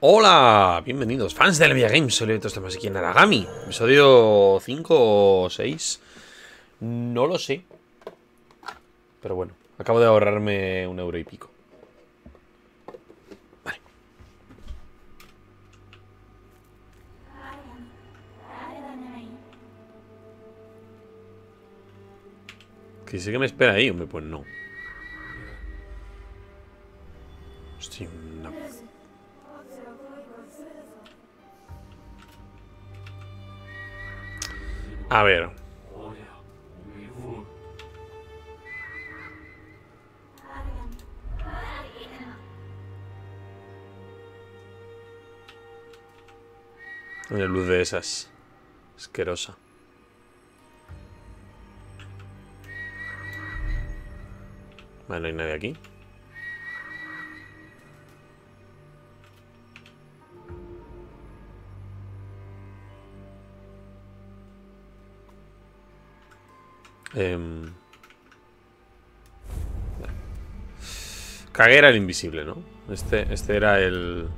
Hola, bienvenidos fans de LevillaGames, soy Levi, estamos aquí en Aragami. Episodio 5 o 6, no lo sé. Pero bueno, acabo de ahorrarme un euro y pico. Vale. Que sí que me espera ahí, hombre, pues no. Hostia, una... A ver. Una luz de esas. Asquerosa. Vale, no hay nadie aquí. Vale. Cagué era el invisible, ¿no? Este era el...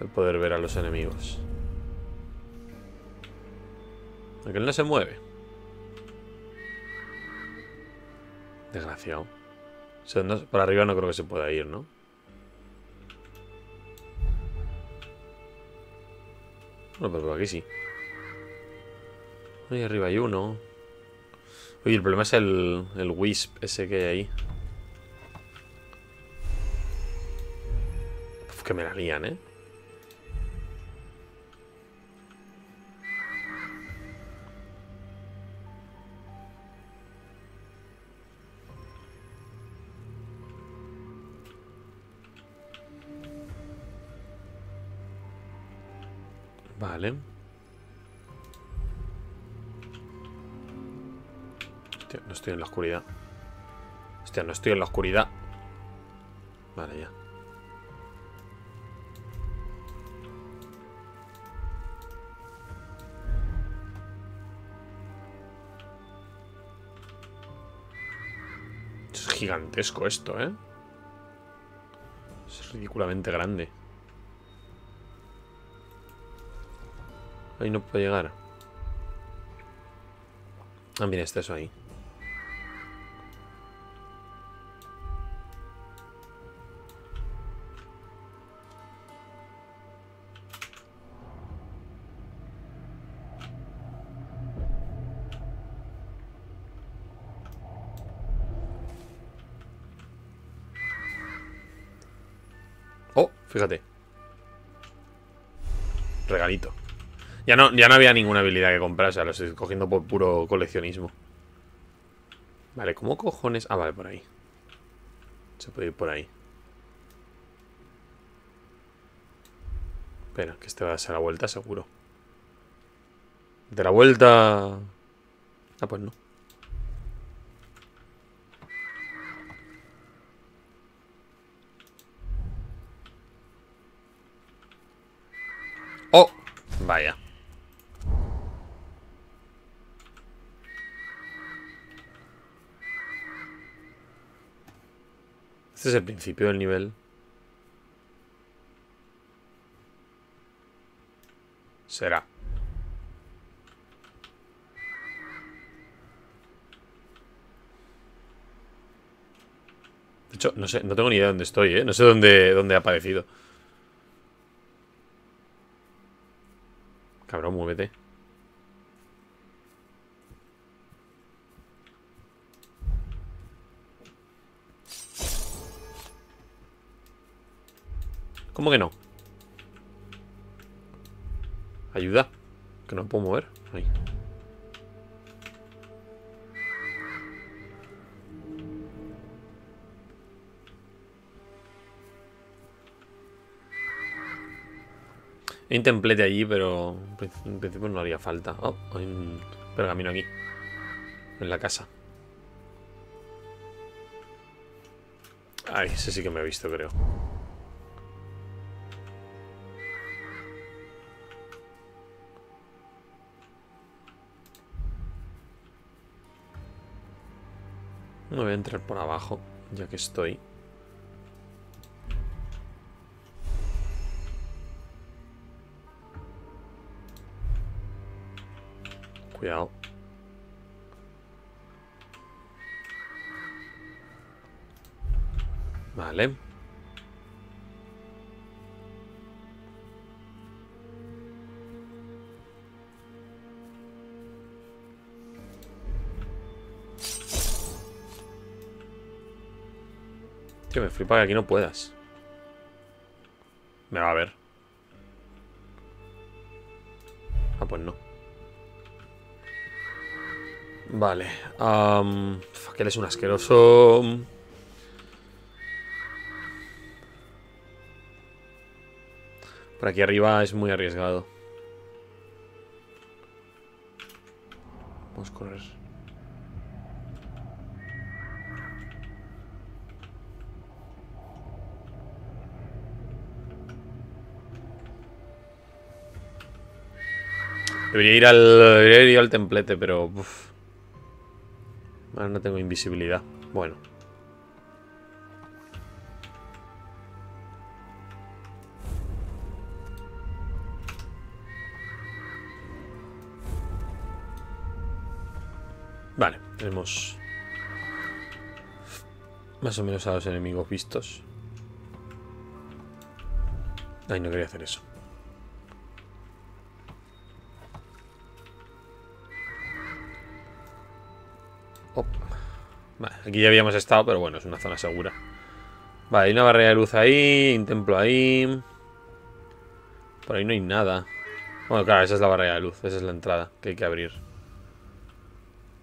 El poder ver a los enemigos. Aquel no se mueve. Desgraciado. O sea, no, para arriba no creo que se pueda ir, ¿no? Bueno, pero por aquí sí. Ahí arriba hay uno. Oye, el problema es el Wisp ese que hay ahí. Uf, que me la lían, ¿eh? Vale. Hostia, no estoy en la oscuridad. Hostia, no estoy en la oscuridad. Vale, ya. Es gigantesco esto, ¿eh? Es ridículamente grande. Ahí no puedo llegar. Ah, mira, está eso ahí. Oh, fíjate. Regalito. Ya no había ninguna habilidad que comprar, o sea, lo estoy cogiendo por puro coleccionismo. Vale, ¿cómo cojones? Ah, vale, por ahí. Se puede ir por ahí. Espera, que este va a ser la vuelta, seguro. De la vuelta... Ah, pues no. ¡Oh! Vaya. Este es el principio del nivel. Será. De hecho, no sé, no tengo ni idea de dónde estoy, ¿eh? No sé dónde ha aparecido. Cabrón, muévete. ¿Cómo que no? Ayuda, que no me puedo mover. Ahí. Hay un templete allí, pero en principio no haría falta. Oh, hay un pergamino aquí. En la casa. Ay, ese sí que me he visto, creo. No voy a entrar por abajo, ya que estoy. Cuidado. Vale. Tío, me flipa que aquí no puedas. Me va a ver. Ah, pues no. Vale. Fuck, él es un asqueroso. Por aquí arriba es muy arriesgado. Vamos a correr. Debería ir al templete, pero... Uf. Ahora no tengo invisibilidad. Bueno. Vale, tenemos más o menos a los enemigos vistos. Ay, no quería hacer eso. Oh. Vale, aquí ya habíamos estado, pero bueno, es una zona segura. Vale, hay una barrera de luz ahí, un templo ahí. Por ahí no hay nada. Bueno, claro, esa es la barrera de luz, esa es la entrada que hay que abrir.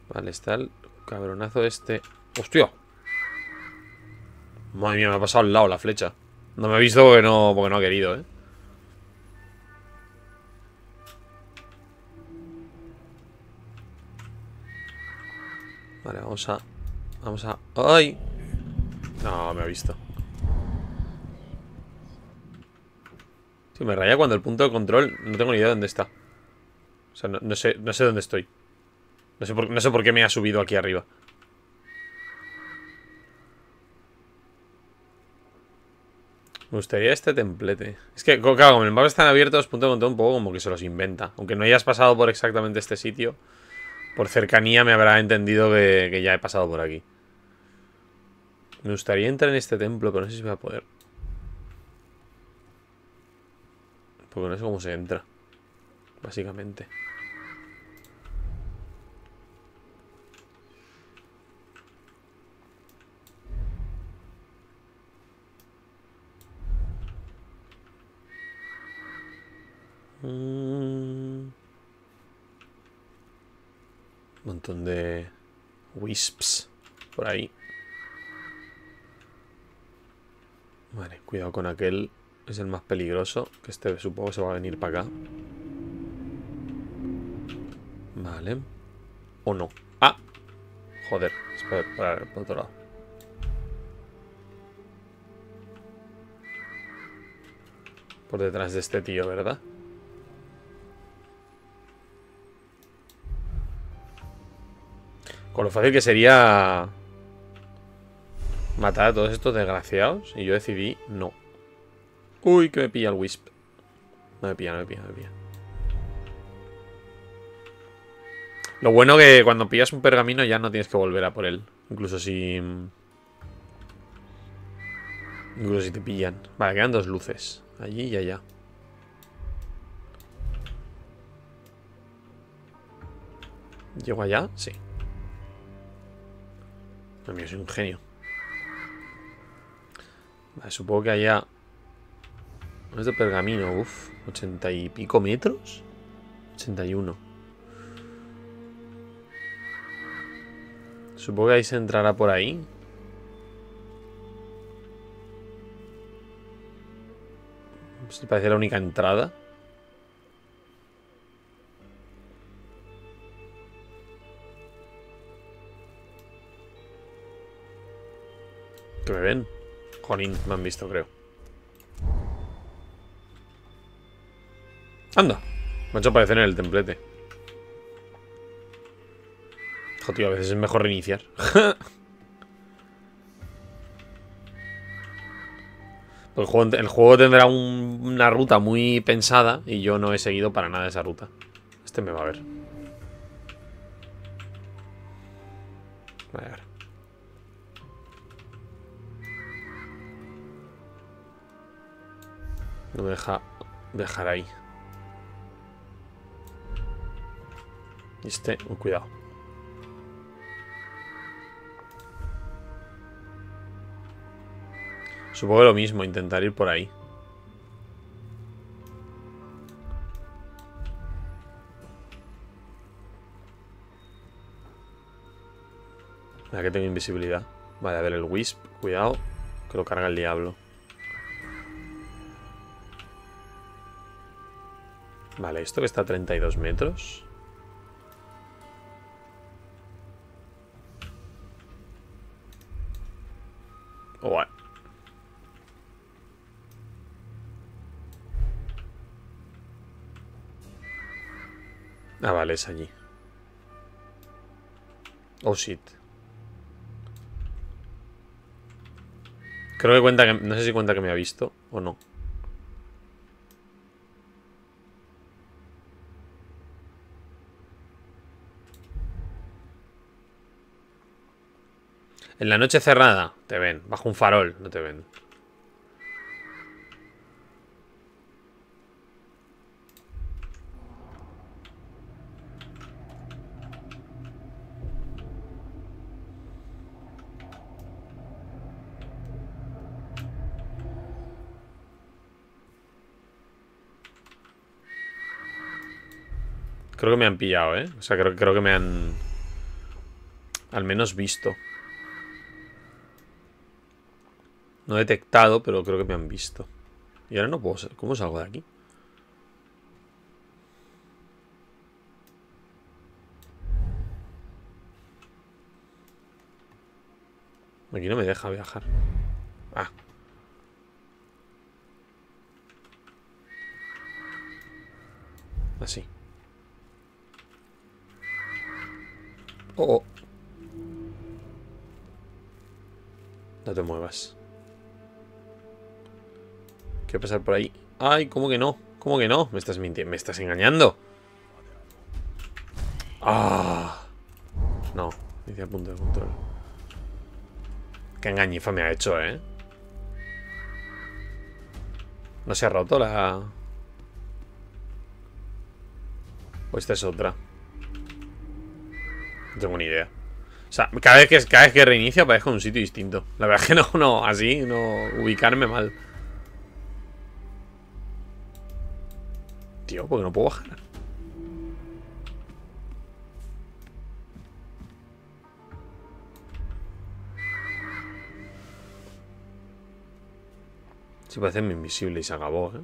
Vale, está el cabronazo este. ¡Hostia! Madre mía, me ha pasado al lado la flecha. No me ha visto porque no ha querido, ¿eh? Vale, vamos a... ¡Ay! No, me ha visto. Sí, me raya cuando el punto de control... No tengo ni idea de dónde está. O sea, no sé dónde estoy. No sé por qué me ha subido aquí arriba. Me gustaría este templete. Es que, claro, como el mapa están abiertos, punto de control un poco como que se los inventa. Aunque no hayas pasado por exactamente este sitio, por cercanía me habrá entendido que ya he pasado por aquí. Me gustaría entrar en este templo, pero no sé si voy a poder. Porque no sé cómo se entra, básicamente. Un montón de wisps por ahí. Vale, cuidado con aquel. Es el más peligroso. Que este supongo se va a venir para acá. Vale. O no. ¡Ah! Joder, espera, para otro lado. Por detrás de este tío, ¿verdad? Con lo fácil que sería matar a todos estos desgraciados. Y yo decidí no. Uy, que me pilla el Wisp. No me pilla. Lo bueno que cuando pillas un pergamino ya no tienes que volver a por él. Incluso si te pillan. Vale, quedan dos luces. Allí y allá. ¿Llego allá? Sí. No, mío, soy un genio. Vale, supongo que allá... No es de pergamino, uff. 80 y pico metros. 81. Supongo que ahí se entrará por ahí. Si parece la única entrada. Que me ven. Jolín, me han visto, creo. Anda. Me ha hecho aparecer en el templete. Joder, a veces es mejor reiniciar. el juego tendrá una ruta muy pensada y yo no he seguido para nada esa ruta. Este me va a ver. A ver. No me deja dejar ahí. Y este, cuidado. Supongo que lo mismo, intentar ir por ahí. Mira que tengo invisibilidad. Vale, a ver el Wisp. Cuidado, que lo carga el diablo. Vale, esto que está a 32 metros... Ah, vale, es allí. Oh, shit. Creo que cuenta que... No sé si cuenta que me ha visto o no. En la noche cerrada te ven. Bajo un farol no te ven. Creo que me han pillado, ¿eh? O sea, creo que me han... Al menos visto. No he detectado, pero creo que me han visto. Y ahora no puedo... ¿Cómo salgo de aquí? Aquí no me deja viajar. Ah. Así. Oh, oh. No te muevas. Quiero pasar por ahí. Ay, ¿cómo que no? ¿Cómo que no? Me estás mintiendo, me estás engañando. Ah, no, dice a punto de control. Qué engañifa me ha hecho, ¿eh? ¿No se ha roto la...? O esta es otra. No tengo ni idea. O sea, cada vez que reinicio aparezco en un sitio distinto. La verdad es que no, así, no ubicarme mal. Tío, porque no puedo bajar. Se parece invisible y se acabó, ¿eh?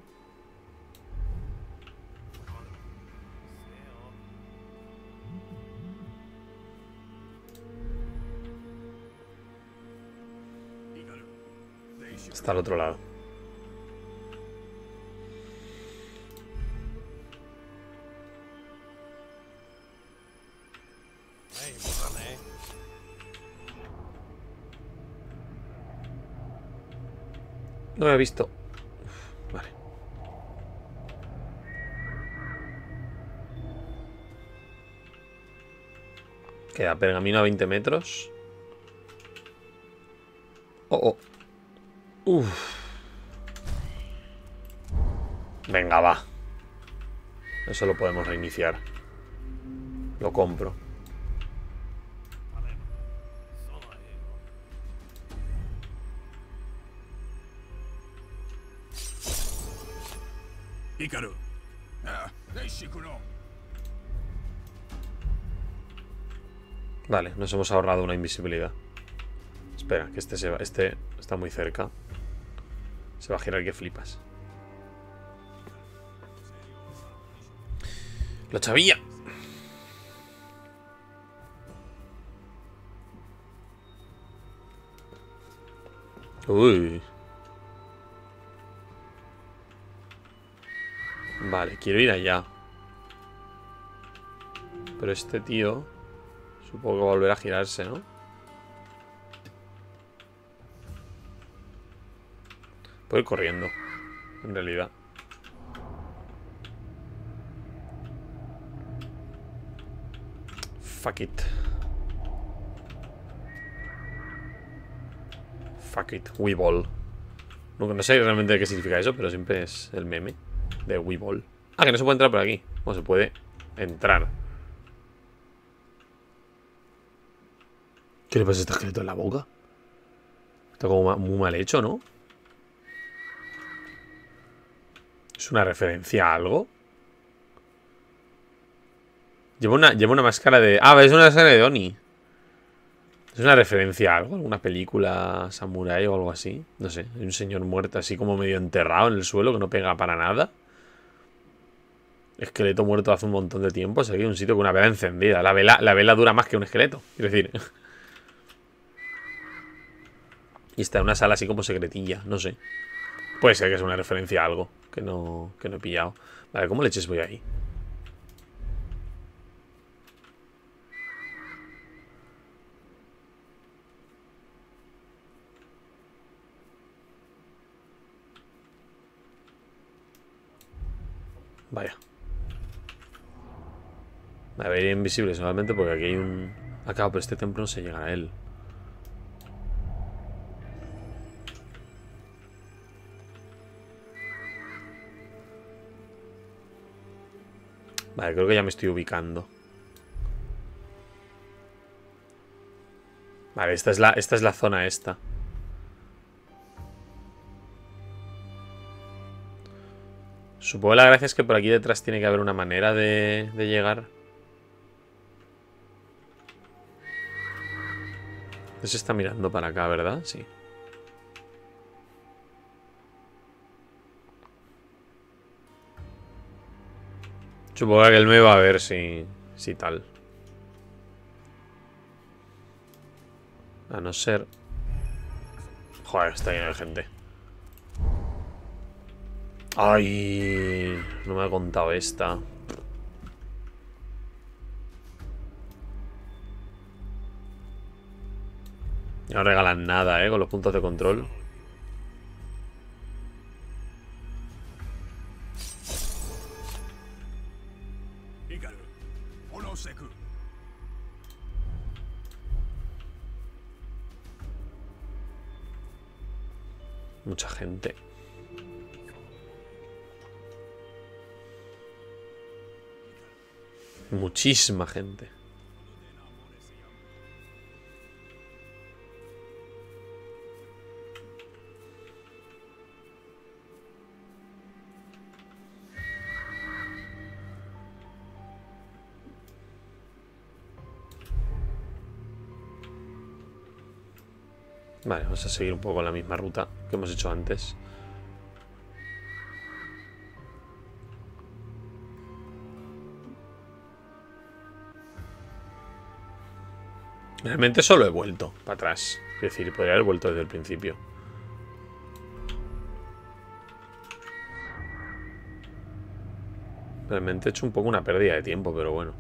Está al otro lado. No me ha visto. Uf, vale. Queda pergamino a 20 metros. Oh, oh. Uff. Venga, va. Eso lo podemos reiniciar. Lo compro. Ícaro. Vale, nos hemos ahorrado una invisibilidad. Espera, que este se va. Este está muy cerca. Se va a girar que flipas. ¡Lo sabía! Uy. Vale, quiero ir allá. Pero este tío supongo que va a volver a girarse, ¿no? Puedo ir corriendo, en realidad. Fuck it. Fuck it, Weevil. No sé realmente qué significa eso, pero siempre es el meme de Weevil. Ah, que no se puede entrar por aquí. No se puede entrar. ¿Qué le pasa a este esqueleto en la boca? Está como muy mal hecho, ¿no? ¿Es una referencia a algo? Lleva una máscara de... Ah, es una máscara de Donnie. ¿Es una referencia a algo? ¿Alguna película samurái o algo así? No sé, hay un señor muerto así como medio enterrado en el suelo que no pega para nada. Esqueleto muerto hace un montón de tiempo. Seguí un sitio con una vela encendida. La vela dura más que un esqueleto, quiero decir. Y está en una sala así como secretilla, no sé. Puede ser que sea una referencia a algo que no he pillado. Vale, ¿cómo leches voy ahí? Vaya. Me voy a ir invisible solamente porque aquí hay un... Acá, pero este templo no se llega a él. Vale, creo que ya me estoy ubicando. Vale, esta es la zona esta. Supongo que la gracia es que por aquí detrás tiene que haber una manera de llegar. No se está mirando para acá, ¿verdad? Sí. Supongo que él me va a ver si tal. A no ser... Joder, está lleno de gente. Ay, no me ha contado esta. No regalan nada, con los puntos de control. Mucha gente. Muchísima gente. Vale, vamos a seguir un poco la misma ruta que hemos hecho antes. Realmente solo he vuelto para atrás. Es decir, podría haber vuelto desde el principio. Realmente he hecho un poco una pérdida de tiempo, pero bueno.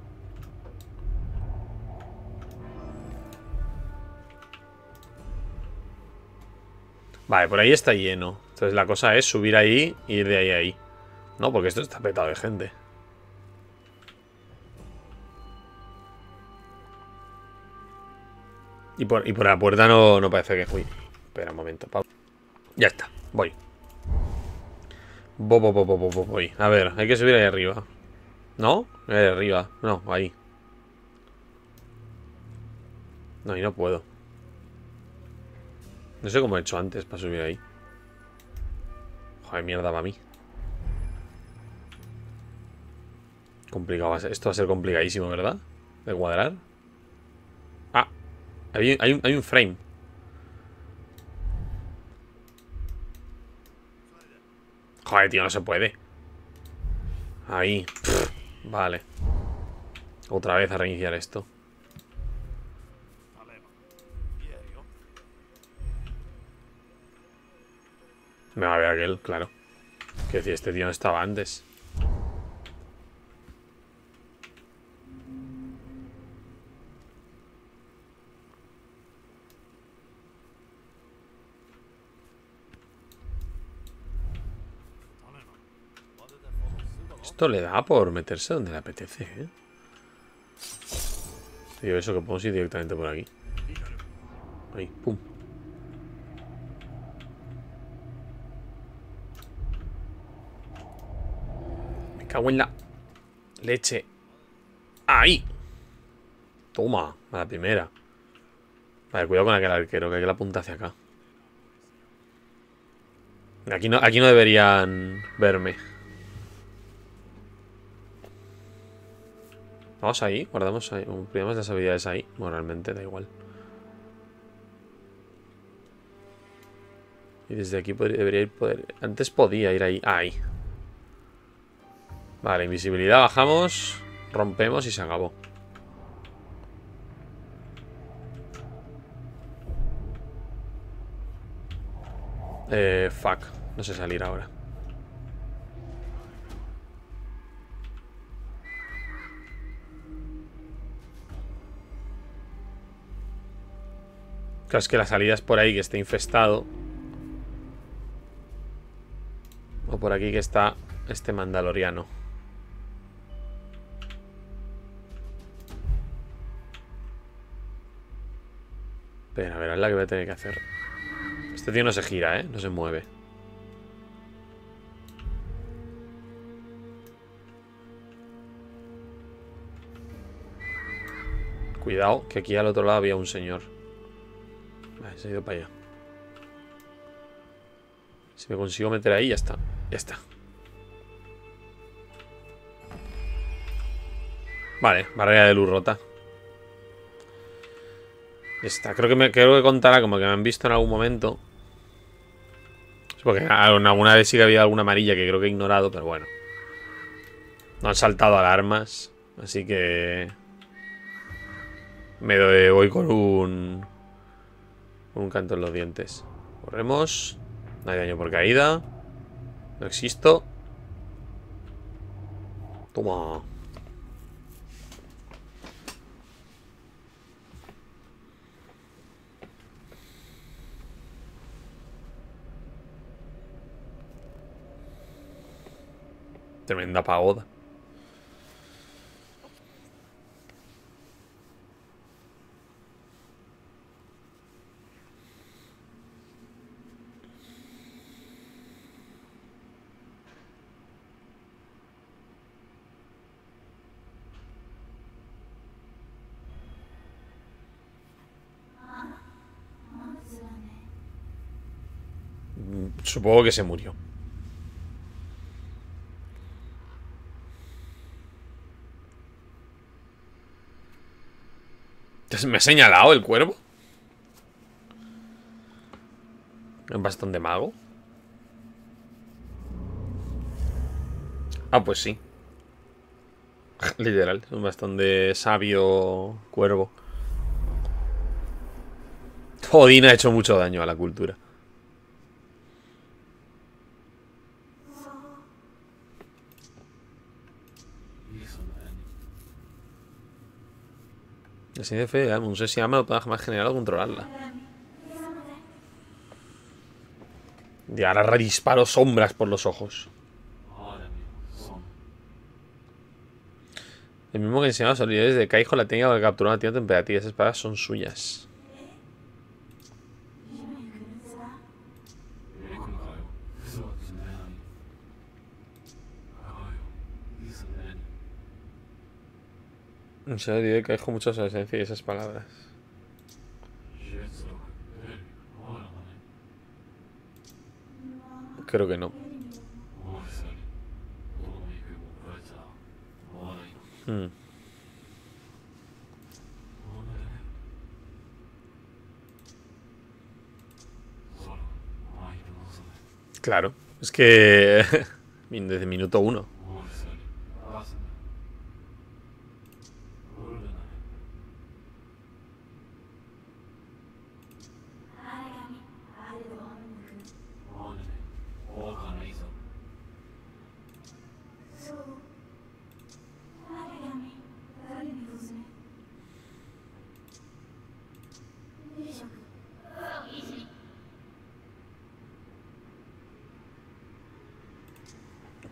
Vale, por ahí está lleno. Entonces la cosa es subir ahí e ir de ahí a ahí. No, porque esto está petado de gente. Y por la puerta no parece que... Uy, espera un momento. Ya está, voy. Voy. A ver, hay que subir ahí arriba. ¿No? Ahí arriba. No, ahí. No, y no puedo. No sé cómo he hecho antes para subir ahí. Joder, mierda para mí. Complicado va a ser. Esto va a ser complicadísimo, ¿verdad? De cuadrar. Hay un frame. Joder, tío, no se puede. Ahí. Vale. Otra vez a reiniciar esto. Me va a ver aquel, claro. Quiero decir, este tío no estaba antes. Le da por meterse donde le apetece, ¿eh? Yo eso que podemos ir directamente por aquí. Ahí, pum. Cago en la leche. ¡Ahí! Toma, a la primera. Vale, cuidado con aquel arquero, que la punta hacia acá. Aquí no deberían verme. Vamos ahí, guardamos ahí, ampliamos las habilidades ahí. Bueno, realmente da igual. Y desde aquí debería ir poder... Antes podía ir ahí. Ahí. Vale, invisibilidad, bajamos, rompemos y se acabó. Fuck. No sé salir ahora. Claro, es que la salida es por ahí, que esté infestado. O por aquí que está este mandaloriano. Pero a ver, es la que voy a tener que hacer. Este tío no se gira, ¿eh? No se mueve. Cuidado, que aquí al otro lado había un señor. Vale, se ha ido para allá. Si me consigo meter ahí, ya está. Ya está. Vale, barrera de luz rota. Esta, creo que contará como que me han visto en algún momento. Porque alguna vez sí que había alguna amarilla que creo que he ignorado, pero bueno. No han saltado alarmas, así que... voy con un canto en los dientes. Corremos. No hay daño por caída. No existo. Toma. Tremenda pagoda. Supongo que se murió. ¿Me ha señalado el cuervo? ¿Un bastón de mago? Ah, pues sí. Literal, un bastón de sabio cuervo. Odín ha hecho mucho daño a la cultura. La CNCF, no sé si ama o pueda jamás generar o controlarla. Y ahora redisparo sombras por los ojos. El mismo que enseñaba los habilidades de Kaijo, la técnica para capturar una tienda temperativa. Esas espadas son suyas. No sé, diré que dejo mucha esencia y esas palabras. Creo que no. Claro, es que... desde minuto uno.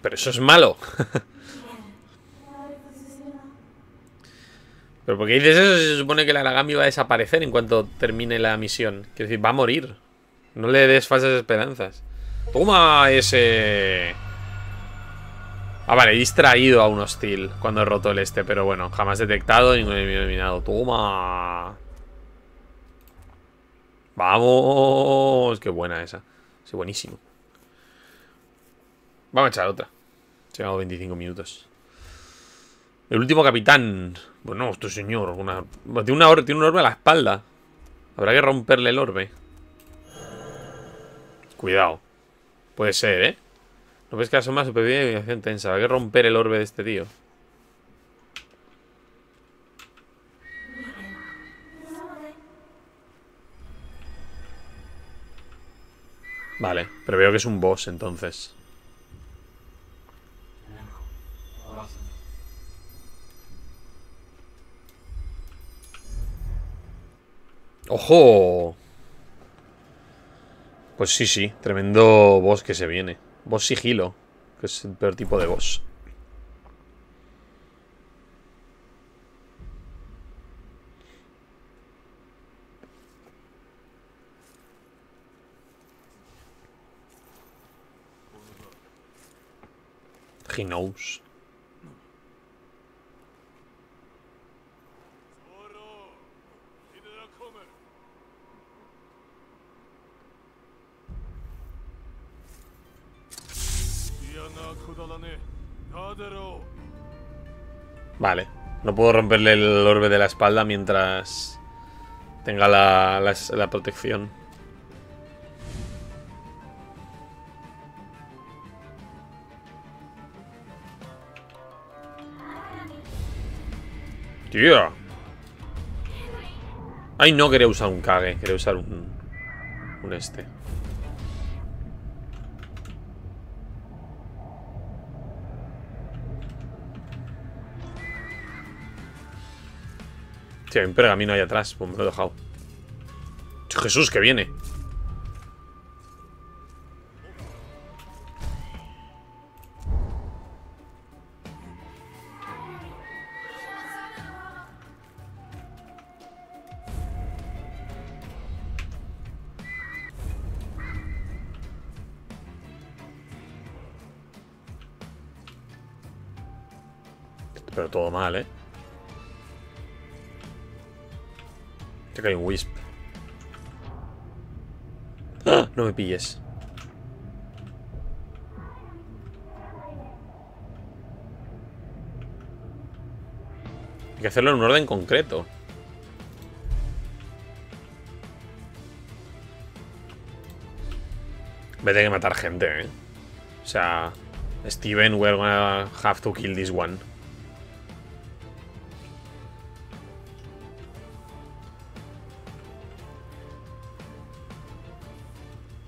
Pero eso es malo. Pero porque dices eso, se supone que el Aragami va a desaparecer en cuanto termine la misión. Quiero decir, va a morir. No le des falsas esperanzas. ¡Toma ese! Ah, vale, he distraído a un hostil cuando he roto el este, pero bueno, jamás detectado, ningún enemigo eliminado. ¡Toma! ¡Vamos! ¡Qué buena esa! Sí, buenísimo. Vamos a echar otra. Llevamos 25 minutos. El último capitán. Bueno, este señor. Tiene un orbe a la espalda. Habrá que romperle el orbe. Cuidado. Puede ser, ¿eh? No ves que asoma supervivencia tensa. Habrá que romper el orbe de este tío. Vale, pero veo que es un boss entonces. ¡Ojo! Pues sí, tremendo boss que se viene. Boss sigilo, que es el peor tipo de boss. He knows. Vale, no puedo romperle el orbe de la espalda mientras tenga la protección. ¡Tío! Ay, no quería usar un Kage, quería usar un este. Tío, hay un pergamino ahí atrás, pues me lo he dejado. ¡Jesús, que viene! Pero todo mal, ¿eh? Creo que hay un Wisp. ¡Ah! No me pilles. Hay que hacerlo en un orden concreto. Me tengo que matar gente, ¿eh? O sea, Steven, we're gonna have to kill this one.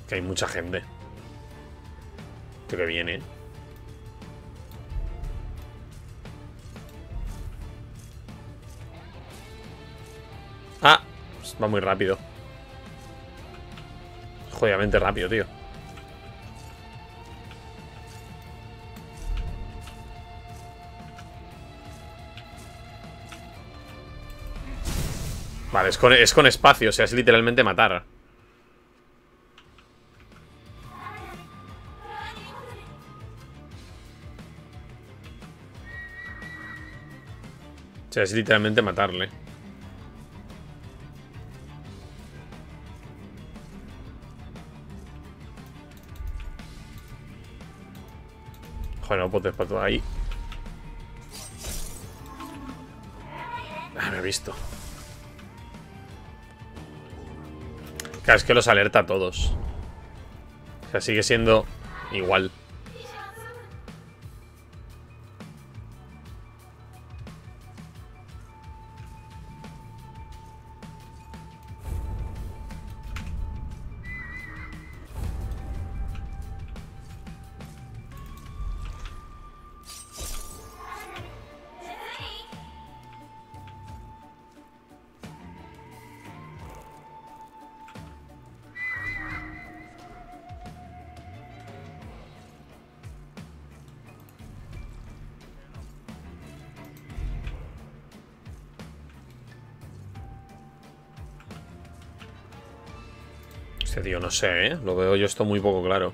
Que hay mucha gente. Creo que viene. Ah, pues va muy rápido. Jodidamente rápido, tío. Vale, es con espacio, o sea, es literalmente matar. O sea, es literalmente matarle. Joder, no puedo despatar ahí. Ah, me he visto. Claro, es que los alerta a todos. O sea, sigue siendo igual. Este tío, no sé, ¿eh? Lo veo yo esto muy poco claro.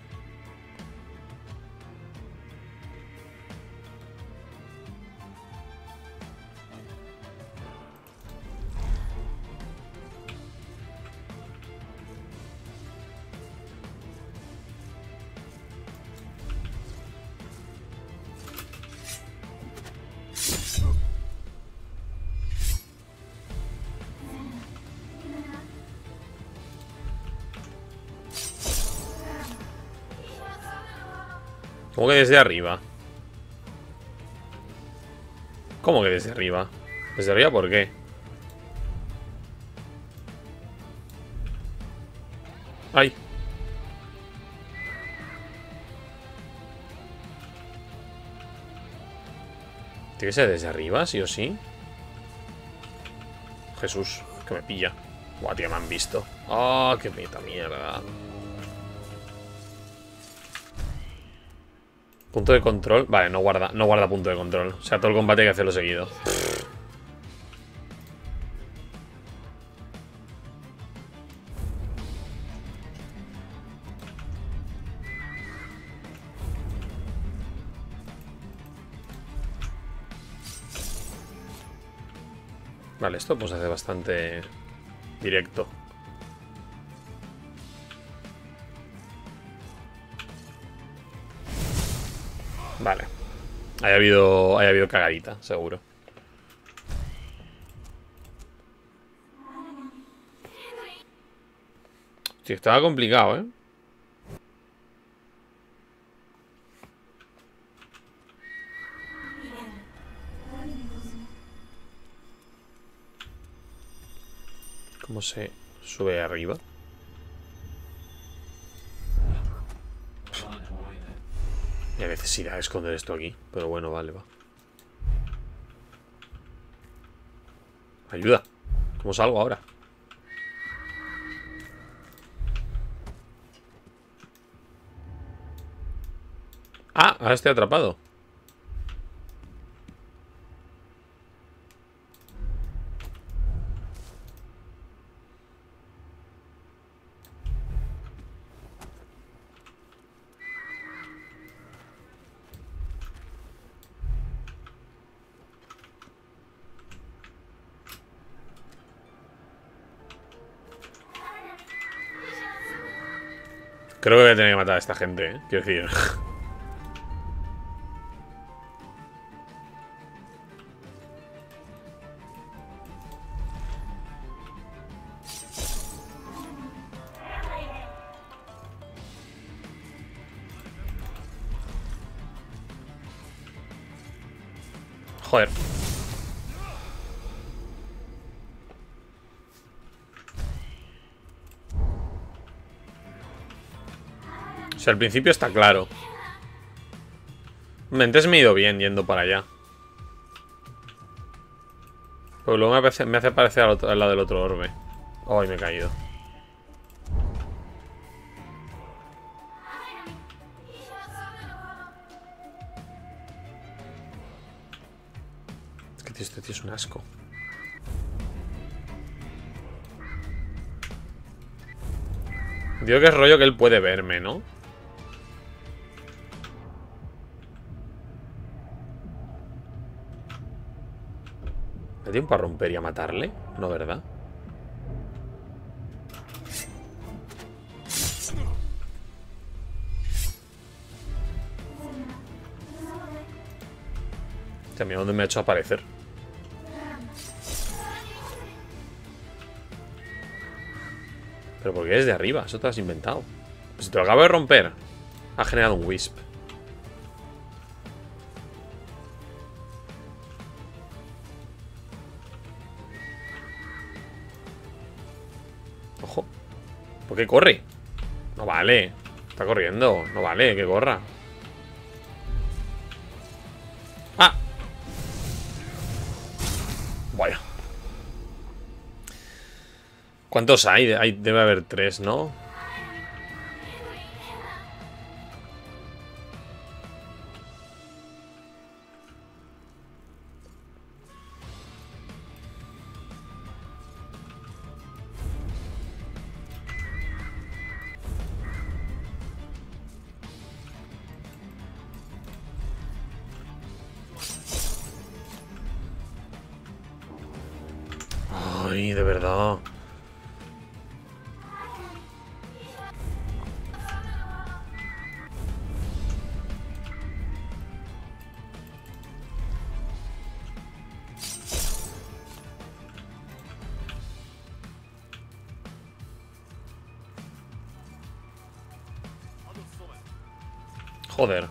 ¿Cómo que desde arriba? ¿Cómo que desde arriba? ¿Desde arriba por qué? ¡Ay! ¿Tiene que ser desde arriba, sí o sí? Jesús, que me pilla. Buah, tío, me han visto. ¡Ah, qué puta mierda! Punto de control. Vale, no guarda punto de control. O sea, todo el combate hay que hacerlo seguido. Vale, esto pues hace bastante directo. Vale. Haya habido cagadita, seguro. Sí, estaba complicado, ¿eh? ¿Cómo se sube arriba? Y a necesidad de esconder esto aquí. Pero bueno, vale, va. Ayuda. ¿Cómo salgo ahora? Ah, ahora estoy atrapado. Creo que voy a tener que matar a esta gente, ¿eh? Quiero decir. Joder. O sea, al principio está claro. Antes me he ido bien yendo para allá. Pero luego me hace aparecer al lado del otro orbe. Ay, me he caído. Es que este tío es un asco. Digo que es rollo que él puede verme, ¿no? ¿Me da tiempo a romper y a matarle? No, ¿verdad? También dónde me ha hecho aparecer. Pero ¿por qué es de arriba? Eso te lo has inventado. Pues si te lo acabo de romper. Ha generado un Wisp. ¿Por qué corre? No vale. Está corriendo. No vale, que corra. ¡Ah! Vaya. ¿Cuántos hay? Debe haber 3, ¿no? Ay, de verdad. Joder.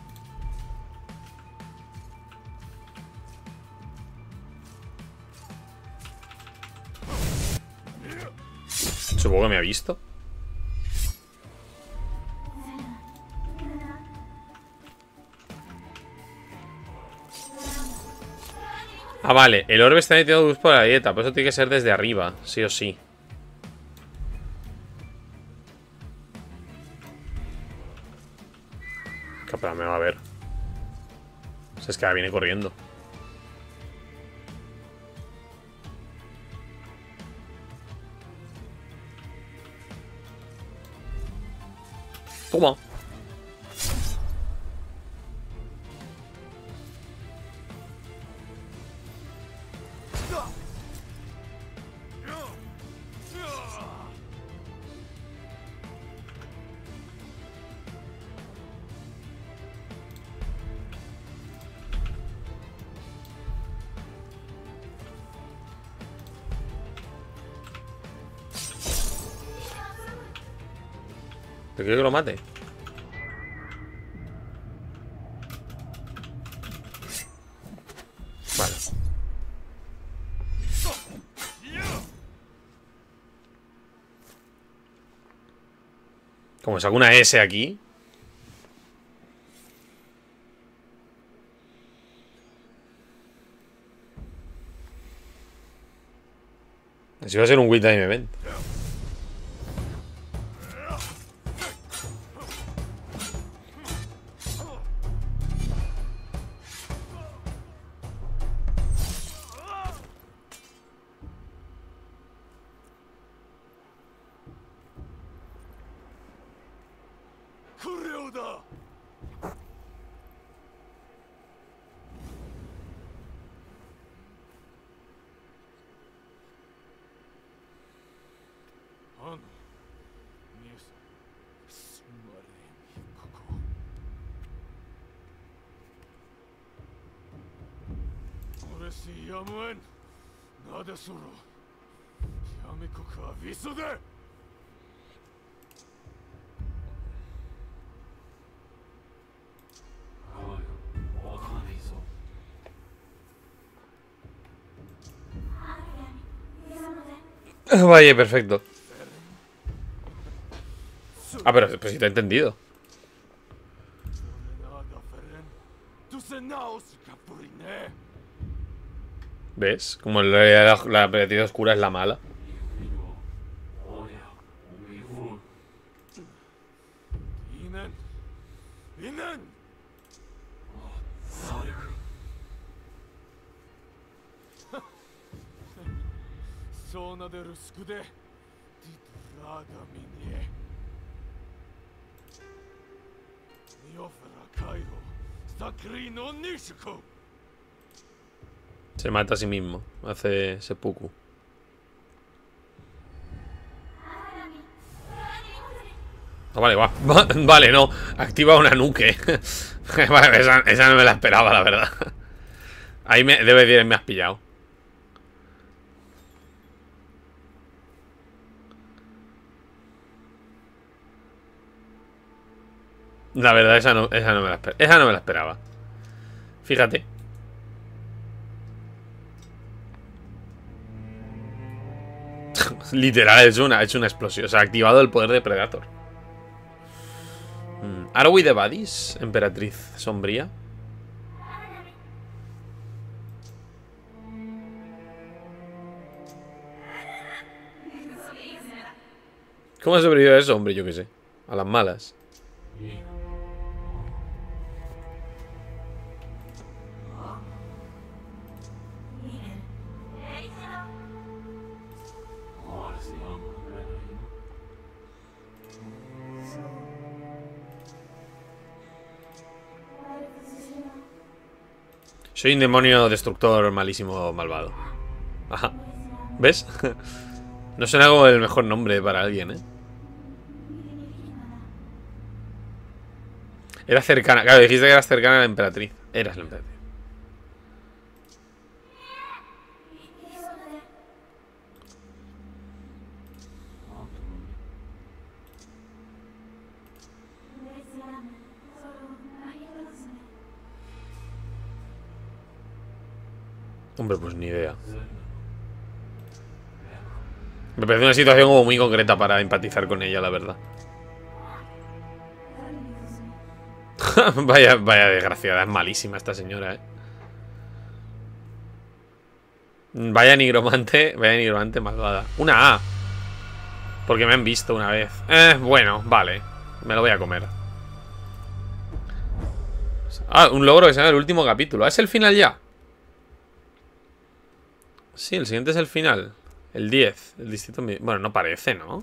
Supongo que me ha visto. Ah, vale. El orbe está metido por la dieta. Por eso tiene que ser desde arriba. Sí o sí. Capaz me va a ver. O sea, es que ahora viene corriendo. Toma. ¿Quiero que lo mate? Vale. Como saco una S aquí. Así va a ser un win-time event. Vaya, perfecto. Ah, pero si te he entendido. ¿Ves? Como la Emperatriz oscura es la mala. Se mata a sí mismo, hace seppuku. No, vale, va. Vale, no. Activa una nuke. Vale, esa no me la esperaba, la verdad. Ahí me debe decir, me has pillado. La verdad, esa no me la esperaba. Esa no me la esperaba. Fíjate. Literal, ha hecho una explosión. O sea, ha activado el poder de Predator. ¿Are we the buddies? Emperatriz sombría. ¿Cómo ha sobrevivido eso, hombre? Yo qué sé. A las malas. Soy un demonio destructor malísimo, malvado. Ajá. ¿Ves? No suena como el mejor nombre para alguien, ¿eh? Era cercana. Claro, dijiste que eras cercana a la Emperatriz. Eras la Emperatriz. Hombre, pues ni idea. Me parece una situación como muy concreta para empatizar con ella, la verdad. Vaya, vaya desgraciada, es malísima esta señora, eh. Vaya nigromante malvada. Una A. Porque me han visto una vez. Bueno, vale. Me lo voy a comer. Ah, un logro que se llama el último capítulo. ¿Es el final ya? Sí, el siguiente es el final. El 10. El distrito... Bueno, no parece, ¿no?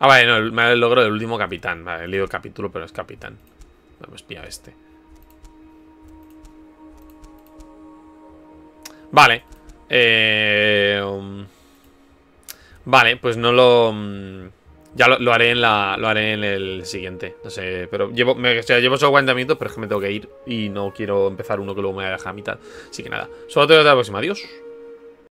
Ah, vale, no. Me da el logro del último capitán. Vale, he leído el capítulo, pero es capitán. Hemos pillado este. Vale. Vale, pues no lo... Ya lo haré en la... Lo haré en el siguiente. No sé, pero llevo... llevo solo 40 minutos, pero es que me tengo que ir. Y no quiero empezar uno que luego me voy a dejar a mitad. Así que nada. Solo te veo hasta la próxima. Adiós.